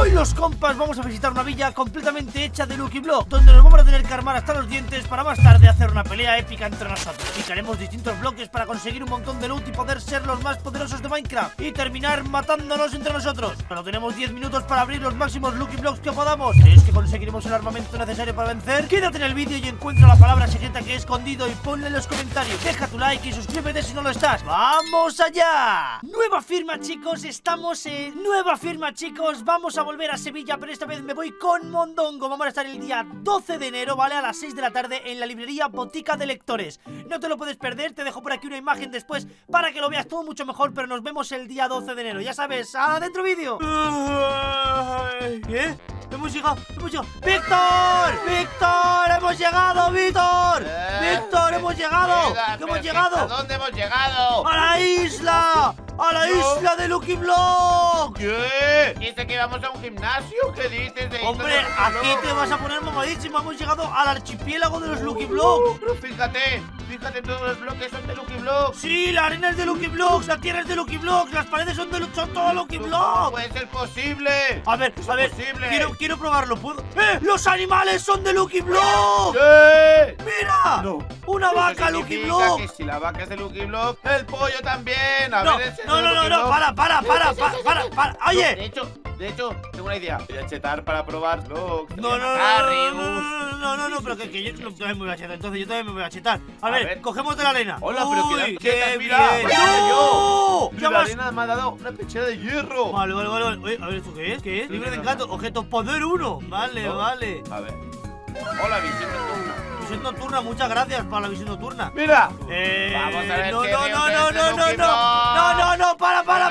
Hoy los compas vamos a visitar una villa completamente hecha de Lucky Blocks, donde nos vamos a tener que armar hasta los dientes para más tarde hacer una pelea épica entre nosotros. Picaremos distintos bloques para conseguir un montón de loot y poder ser los más poderosos de Minecraft y terminar matándonos entre nosotros. Pero tenemos 10 minutos para abrir los máximos Lucky Blocks que podamos. ¿Crees que conseguiremos el armamento necesario para vencer? Quédate en el vídeo y encuentra la palabra secreta que he escondido y ponla en los comentarios. Deja tu like y suscríbete si no lo estás. ¡Vamos allá! Nueva firma, chicos, estamos en... Nueva firma, chicos, vamos a volver a Sevilla, pero esta vez me voy con Mondongo. Vamos a estar el día 12 de enero, ¿vale? A las 6 de la tarde en la librería Botica de Lectores. No te lo puedes perder, te dejo por aquí una imagen después para que lo veas todo mucho mejor, pero nos vemos el día 12 de enero. Ya sabes, adentro vídeo. ¿Qué? Hemos llegado. ¡Víctor! ¡Hemos llegado, Víctor! ¡Víctor, hemos llegado! ¡Hemos llegado! ¿A dónde hemos llegado? ¡A la isla de Lucky Blocks! ¿Qué? ¿Dice que vamos a un gimnasio? ¿Qué dices de Hombre, de aquí te vas a poner mamadísimo. Hemos llegado al archipiélago de los Lucky Blocks. Pero fíjate, todos los bloques son de Lucky Blocks. Sí, la arena es de Lucky Blocks, la tierra es de Lucky Blocks, las paredes son de todo Lucky Blocks. No puede ser posible. A ver, quiero probarlo. ¿Puedo? ¡Los animales son de Lucky Blocks! ¿Qué? ¡Mira! No. ¡Una vaca Lucky Blocks! Si la vaca es de Lucky Blocks, el pollo también. No, para. Oye. De hecho, tengo una idea. Voy a chetar para probarlo. No, pero que yo también me voy a chetar. Entonces yo también me voy a chetar. A ver, cogemos de la arena. Hola, pero qué mira. ¡No! La arena me ha dado una pechera de hierro. Vale. Oye, a ver, ¿esto qué es? Libre de encanto, objeto poder 1. Vale. A ver. Hola, visión nocturna. Visión nocturna, muchas gracias para la visión nocturna. Mira. Vamos a ver. No,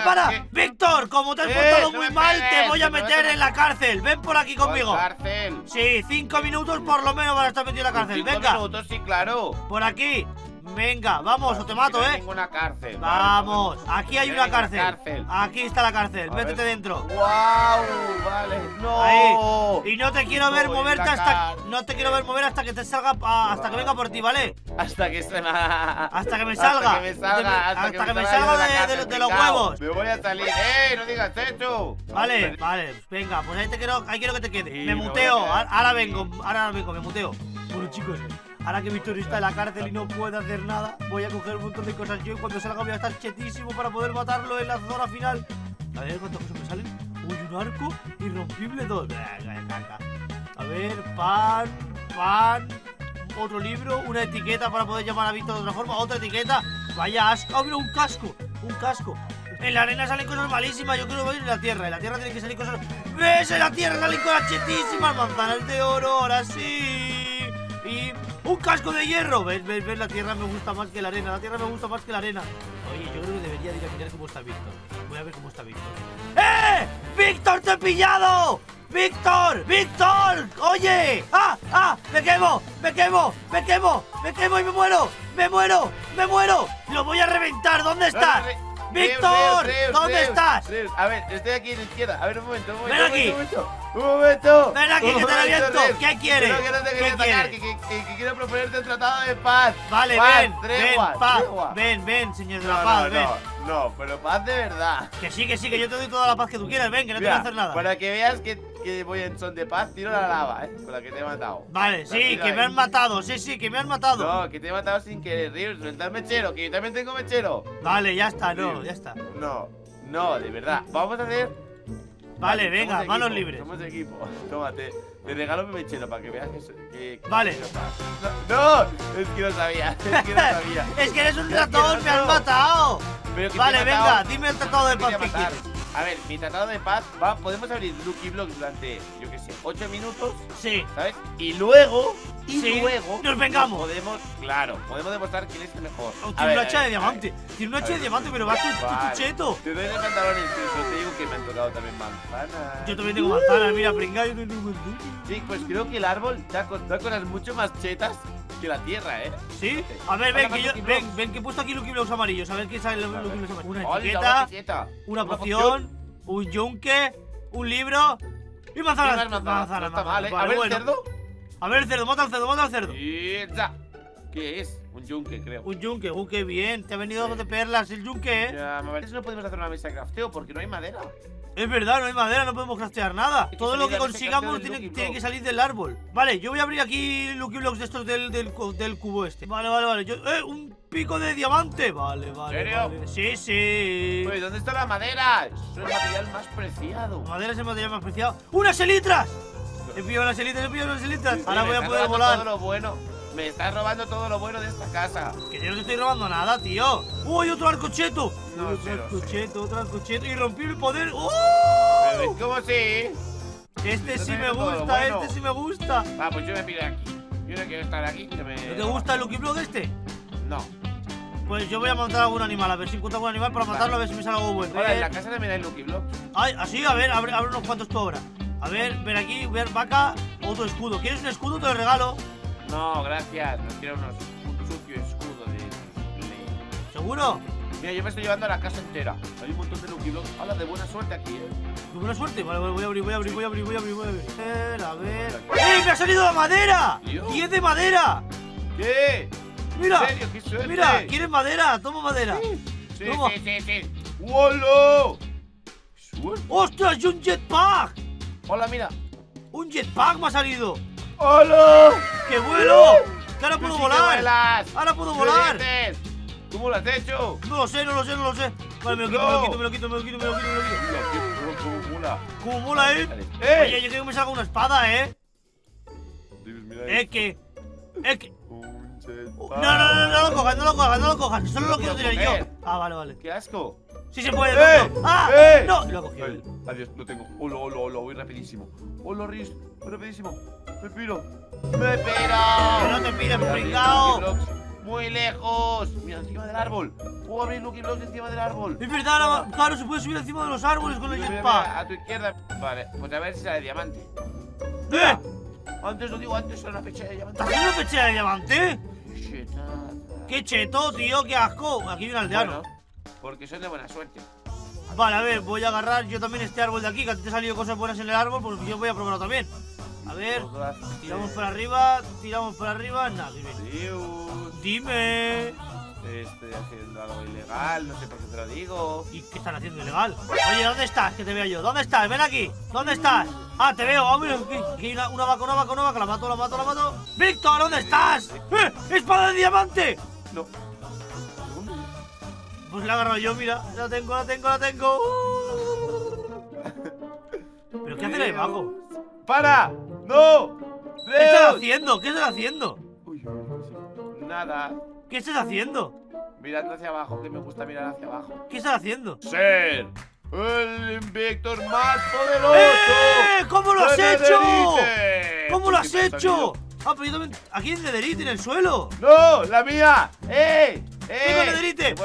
para. Víctor, como te has portado muy mal, te voy a meter en la cárcel. Ven por aquí conmigo. ¿Cárcel? Sí, 5 minutos por lo menos van a estar metido en la cárcel. Venga. 5 minutos, sí, claro. Por aquí. Venga, vamos, o te mato, ¿eh? Ninguna cárcel. Vamos, aquí hay una cárcel. Aquí está la cárcel, métete dentro. ¡Guau! Vale. No. Ahí. Y no te quiero ver moverte hasta que te salga hasta que venga por ti, ¿vale? Hasta que me salga de los huevos. Me voy a salir. ¡No digas eso! Vale. Venga, pues ahí quiero que te quede. Me muteo. Ahora vengo, me muteo. Bueno, chicos, ahora que Víctor está en la cárcel y no puede hacer nada, voy a coger un montón de cosas yo y cuando salga voy a estar chetísimo para poder matarlo en la zona final. A ver cuántas cosas me salen. Uy, un arco irrompible 2. A ver, pan, otro libro, una etiqueta para poder llamar a Víctor de otra forma, otra etiqueta. Vaya asco. Ah, mira, un casco. En la arena salen cosas malísimas, yo creo que voy a ir a la tierra. En la tierra tienen que salir cosas... ¡Ves! En la tierra salen cosas chetísimas, manzanas de oro, ahora sí. Y... ¡un casco de hierro! ¿Ves? La tierra me gusta más que la arena. Oye, yo creo que debería ir a mirar cómo está Víctor. Voy a ver cómo está Víctor. ¡Eh! ¡Víctor, te he pillado! ¡Víctor! ¡Oye! ¡Ah! ¡Me quemo y me muero! ¡Me muero! ¡Lo voy a reventar! ¿Dónde estás? ¡Víctor! ¿Dónde estás? Rius. A ver, estoy aquí en la izquierda. A ver, un momento. ¡Ven aquí! ¡Un momento! ¡Ven aquí, que te lo aviento! ¿Qué quieres? No, que no te quería atacar, que quiero proponerte un tratado de paz. Vale, paz, ven, señor de la paz, ven. No, pero paz de verdad. Que sí, que yo te doy toda la paz que tú quieras. Ven, que no te voy a hacer nada. Para que veas que voy en son de paz, tiro la lava, con la que te he matado. Vale, sí, que me han matado. No, que te he matado sin querer, Rius. Ventad mechero, que yo también tengo mechero. Vale, ya está, ya está. No, de verdad. Vamos a hacer... Vale, venga, manos libres. Somos equipo. Tómate. Te regalo mi mechero para que veas que vale. No, es que no sabía. Es que eres un ratón, me han matado. Vale, venga, dime el tratado de paz que quieres. A ver, mi tratado de paz va, podemos abrir Lucky Blocks durante, yo qué sé, 8 minutos. Sí. ¿Sabes? Y luego nos vengamos. Podemos demostrar quién es el mejor. Tiene un hacha de diamante. Pero va tu cheto. Te doy los pantalones, pero te digo que me han tocado también manzanas. Yo también tengo manzanas, mira, pringado, yo tengo manzanas. Sí, pues creo que el árbol da cosas mucho más chetas que la tierra, ¿eh? ¿Sí? A ver, ven, que he puesto aquí Lucky Blocks amarillos. A ver qué sale Lucky Blocks amarillos. Una etiqueta, una poción, un yunque, un libro y manzanas. Manzanas. A ver el cerdo. Mata al cerdo. ¿Qué es? Un yunque, creo. Un yunque, qué bien. Te ha venido algo de perlas el yunque, ¿eh? Ya, a ver si no podemos hacer una mesa de crafteo porque no hay madera. Es verdad, no hay madera, no podemos craftear nada. Todo lo que consigamos tiene que salir del árbol. Vale, yo voy a abrir aquí Lucky Blocks de estos del cubo este. Vale, vale, vale. Yo, un pico de diamante. Vale, vale. ¿En serio? Vale. Sí, sí. Pues, ¿dónde está la madera? Eso es el material más preciado. Madera es el material más preciado. ¡Unas elitras! He pillado las elitras, he pillado las elitras. Ahora voy a poder volar. Todo lo bueno. Me estás robando todo lo bueno de esta casa. Que yo no te estoy robando nada, tío. ¡Uy, otro arcocheto! No, otro arcocheto, otro arcocheto. Y rompí mi poder. ¡Uh! Pero es como si... Este sí me gusta, bueno. Este sí me gusta. Ah, pues yo me piré aquí. Yo no quiero estar aquí. ¿No te gusta el Lucky Block este? No. Pues yo voy a matar a algún animal, a ver si encuentro algún animal para matarlo, a ver si me sale algo bueno. Ahora, en la casa también hay Lucky Block. Ay, así, a ver, abre unos cuantos sobra. A ver, ven aquí, ver vaca, otro escudo. ¿Quieres un escudo? Te lo regalo. No, gracias. Nos quiero un sucio escudo de... ¿Seguro? Mira, yo me estoy llevando a la casa entera. Hay un montón de Lucky Blocks. Habla de buena suerte aquí, ¿eh? ¿De buena suerte? Vale, vale, voy a abrir. A ver... ¡Eh! ¡Me ha salido la madera! ¡10 de madera! ¿Qué? ¡Mira! ¿En serio? ¡Qué suerte! Mira, ¿quieres madera? Toma madera. Sí, toma. Sí. ¡Wolo! ¡Ostras! ¡Y un jetpack! Hola, mira. ¡Un jetpack me ha salido! ¡Hola! ¡Que vuelo! ¡Que ahora puedo volar! ¡Ahora puedo volar! ¿Cómo lo has hecho? No lo sé, no lo sé. Vale, me lo quito. ¡Cómo mola! ¡Cómo mola, eh! Oye, yo creo que me salga una espada, eh. Es que... No lo cojas, que solo lo quiero tirar yo. Ah, vale, vale. ¡Qué asco! ¡Sí se puede! ¡Ah! ¡No! Lo he cogido. Adiós, lo tengo. ¡Hola! Voy rapidísimo. ¡Hola, Rius! Voy rapidísimo. ¡Me piro! ¡Que no te pires, pringao! ¡Muy lejos! Mira, encima del árbol. Puedo abrir Lucky Blocks encima del árbol. Es verdad, claro, se puede subir encima de los árboles con el jetpack. A tu izquierda. Vale, pues a ver si sale diamante. ¡Eh! Antes lo digo, antes era una pechera de diamante. ¿Estás haciendo una pechera de diamante? ¡Qué cheto, tío! ¡Qué asco! Aquí hay un aldeano. Bueno, porque son de buena suerte. Vale, a ver, voy a agarrar yo también este árbol de aquí, que a ti te han salido cosas buenas en el árbol, pues yo voy a probarlo también. A ver, tiramos para arriba, nada, dime. Estoy haciendo algo ilegal, no sé por qué te lo digo. ¿Y qué están haciendo ilegal? Oye, ¿dónde estás? Que te veo yo. ¿Dónde estás? Ven aquí. ¿Dónde estás? Ah, te veo, hombre. Aquí hay una vaca. La mato. ¡Víctor, ¿dónde estás? ¡Espada de diamante! No. Pues la he agarrado yo, mira. La tengo. ¿Pero qué hace ahí abajo? ¡Para! ¡No! ¿Qué estás haciendo? Nada. ¿Qué estás haciendo? Mirando hacia abajo, que me gusta mirar hacia abajo. ¿Qué estás haciendo? ¡Ser el Víctor más poderoso! ¿Cómo lo has hecho? ¿Cómo lo has hecho? Ah, pero yo también... Aquí hay netherite en el suelo. ¡No! ¡La mía! ¡Tengo netherite!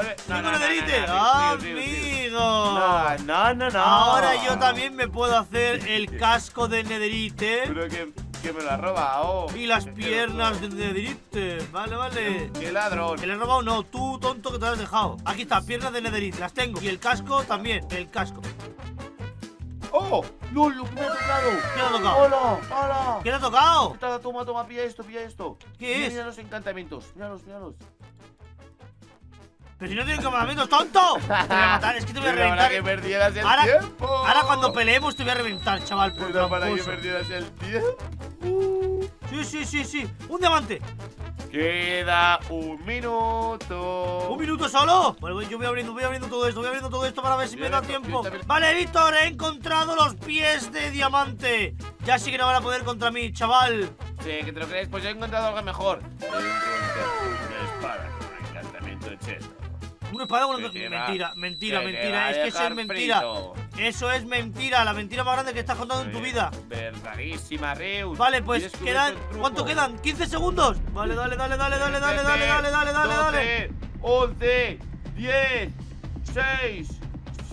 ¡Amigo! No. Ahora yo también me puedo hacer el casco de netherite. Pero que me lo ha robado. Y las piernas de netherite. Vale. ¡Qué ladrón! ¿Que le he robado? No, tú, tonto, que te lo has dejado. Aquí está, piernas de netherite, las tengo. Y el casco también, el casco. ¡Oh! ¡No, lo que me ha tocado! ¿Qué te ha tocado? ¡Hola! ¿Qué te ha tocado? Toma, pilla esto. ¿Qué es? Mira los encantamientos, míralos. ¡Pero si no tienen comandamientos, tonto! Te voy a matar, es que te voy a reventar. Para que perdieras el tiempo. Ahora cuando peleemos te voy a reventar, chaval. Pero para que perdieras el tiempo. Sí. ¡Un diamante! Queda un minuto. ¿Un minuto solo? Bueno, yo voy abriendo todo esto para ver si me da tiempo. Vale, Víctor, he encontrado los pies de diamante. Ya sí que no van a poder contra mí, chaval. Sí, que te lo crees, pues yo he encontrado algo mejor. Una espada con mentira. Es que eso es mentira. Frito. Eso es mentira. La mentira más grande que estás contando en tu vida. Verdadísima, Rius. Vale, pues quedan. ¿Cuánto quedan? ¿15 segundos? Vale, dale. 11, 10, 6,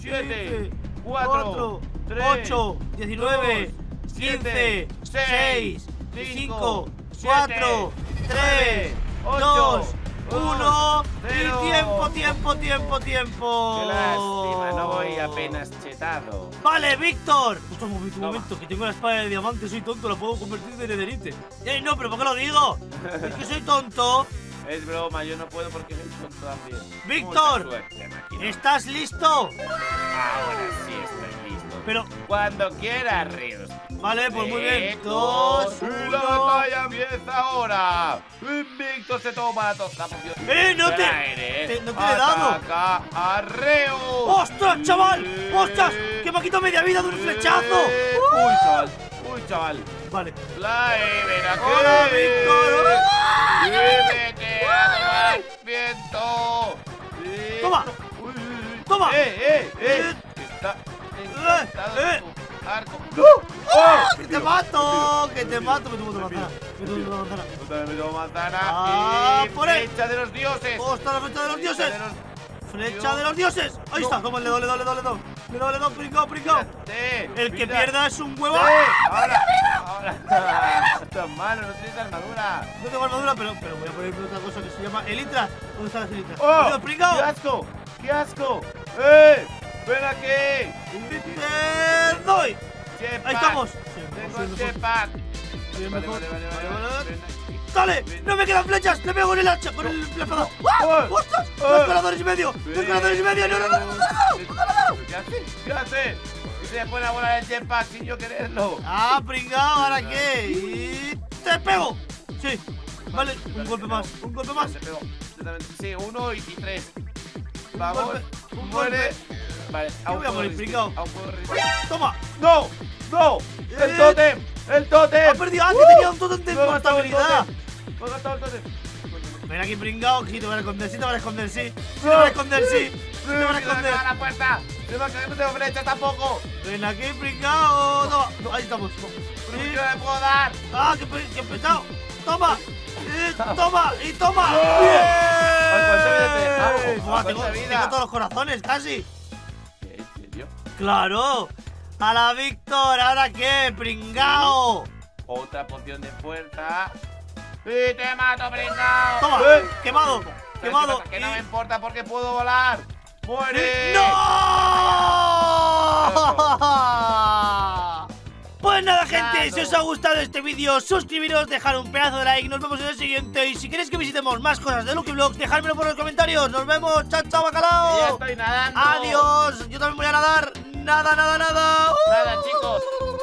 7, 4, 3, 8, 19, 15, 6, 5, 4, 3, 2. 1 y tiempo. Qué lástima, no voy apenas chetado. Vale, Víctor. Un momento, que tengo la espada de diamante, soy tonto, la puedo convertir en netherite. No, pero ¿por qué lo digo? Es que soy tonto. Es broma, yo no puedo porque soy tonto también. Víctor, ¿estás listo? Ahora sí estoy listo. pero... Cuando quieras, Rius. Vale, pues muy bien. 2, 1... La batalla empieza ahora. Víctor se toma la tostada. No te... No te he dado. Ataca a Rius. ¡Ostras, chaval! ¡Ostras! ¡Que me ha quitado media vida de un flechazo! ¡Uy, chaval! ¡Uy, chaval! Vale. ¡Ven aquí! ¡Hola, Víctor! ¡Vete al viento! ¡Toma! ¡Toma! ¡Eh! Está arco. ¡Que te mato! ¡Que te mato! Me tomo otra manzana. ¡Ah, por él! ¡Flecha de los dioses! ¡Ostras, la flecha de los dioses! ¡Flecha de los dioses! Ahí está, toma, le doy, pringao. El que pierda es un huevo. Ahora. Estas manos, no tienes armadura. No tengo armadura, pero voy a poner otra cosa que se llama Elytra. ¿Dónde están las Elytras? ¡Oh! ¡Pringao! ¡Qué asco! ¡Qué asco! ¡Ven aquí! ¡Te doy! ¡Ahí estamos! ¡Tengo el jetpack! Vale. ¡Dale! ¡No me quedan flechas! ¡Le pego con el hacha! ¡Con el espadón! ¡Ah! ¡Ostras! ¡Dos coladores y medio! ¡No! ¡Qué hace! Y se pone a volar el jetpack sin yo quererlo. ¡Ah, pringao! ¿Ahora qué? ¡Y te pego! Sí. Vale, un golpe más. Sí, 1 y 3. Vamos. Muere. Vale, aún puedo resistir. ¡Toma! ¡No! ¡No! ¡El tótem! ¡El tótem! ¡Ha perdido! ¡Ah, que tenía un tótem de portabilidad! ¡Me ha gastado el tótem! Ven aquí, pringao, que te van a esconder, sí. ¡Se va a la puerta! ¡Se va a caer, no tengo flecha tampoco! ¡Ven aquí, pringao! ¡Toma! No, ahí estamos. ¡Pero yo le puedo dar! ¡Ah, qué pesado! ¡Toma! ¡Toma! ¡Bien! Tengo todos los corazones, casi. ¿En serio? ¡Claro! ¡A la Víctor! ¿Ahora qué, pringao? Otra poción de fuerza. ¡Y te mato, pringao! ¡Toma! ¡Quemado! Que no me importa porque puedo volar. ¡Muere! ¡No! Pues nada, gente, si os ha gustado este vídeo, suscribiros, dejar un pedazo de like. Nos vemos en el siguiente. Y si queréis que visitemos más cosas de Lucky Blocks, dejármelo por los comentarios. Nos vemos. ¡Chao, bacalao! Ya estoy nadando. ¡Adiós! Yo también voy a nadar. Nada, chicos.